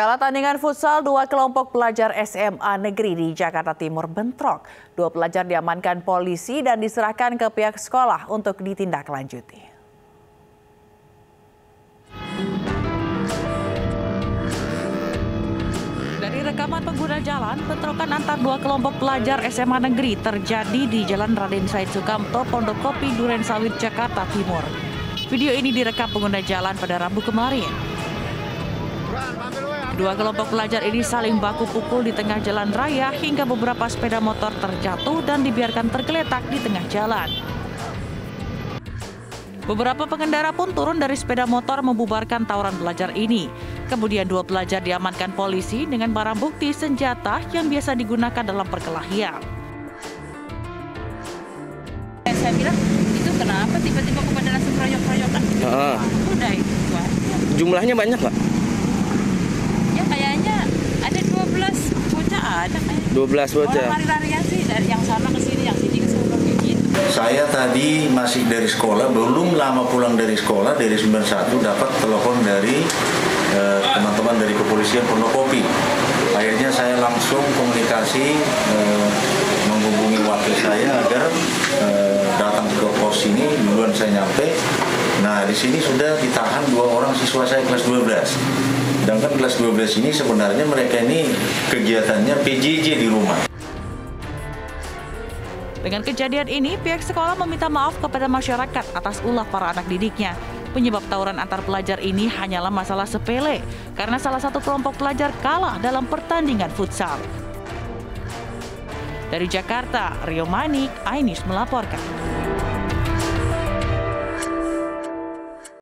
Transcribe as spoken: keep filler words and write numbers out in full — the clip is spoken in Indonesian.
Kala tandingan futsal, dua kelompok pelajar S M A Negeri di Jakarta Timur bentrok. Dua pelajar diamankan polisi dan diserahkan ke pihak sekolah untuk ditindaklanjuti. Dari rekaman pengguna jalan, bentrokan antar dua kelompok pelajar S M A Negeri terjadi di Jalan Raden Said Sukamto, Pondok Kopi, Duren Sawit, Jakarta Timur. Video ini direkam pengguna jalan pada Rabu kemarin. Dua kelompok pelajar ini saling baku pukul di tengah jalan raya hingga beberapa sepeda motor terjatuh dan dibiarkan tergeletak di tengah jalan. Beberapa pengendara pun turun dari sepeda motor membubarkan tawuran pelajar ini. Kemudian dua pelajar diamankan polisi dengan barang bukti senjata yang biasa digunakan dalam perkelahian. Saya bilang, itu kenapa tiba-tiba kepada langsung proyok-proyokan? Uh, Udah itu aja. Jumlahnya banyak nggak? dua belas bocah. Lari-larian sih dari yang sana ke sini, yang sini ke sana gitu. Saya tadi masih dari sekolah, belum lama pulang dari sekolah dari sembilan puluh satu dapat telepon dari teman-teman eh, dari kepolisian Pondok Kopi. Akhirnya saya langsung komunikasi eh, menghubungi wakil saya agar eh, datang ke pos ini duluan saya nyampe. Nah, di sini sudah ditahan dua orang siswa saya kelas dua belas. Sedangkan kelas dua belas ini sebenarnya mereka ini kegiatannya P J J di rumah. Dengan kejadian ini, pihak sekolah meminta maaf kepada masyarakat atas ulah para anak didiknya. Penyebab tawuran antar pelajar ini hanyalah masalah sepele, karena salah satu kelompok pelajar kalah dalam pertandingan futsal. Dari Jakarta, Rio Manik, AINIS melaporkan.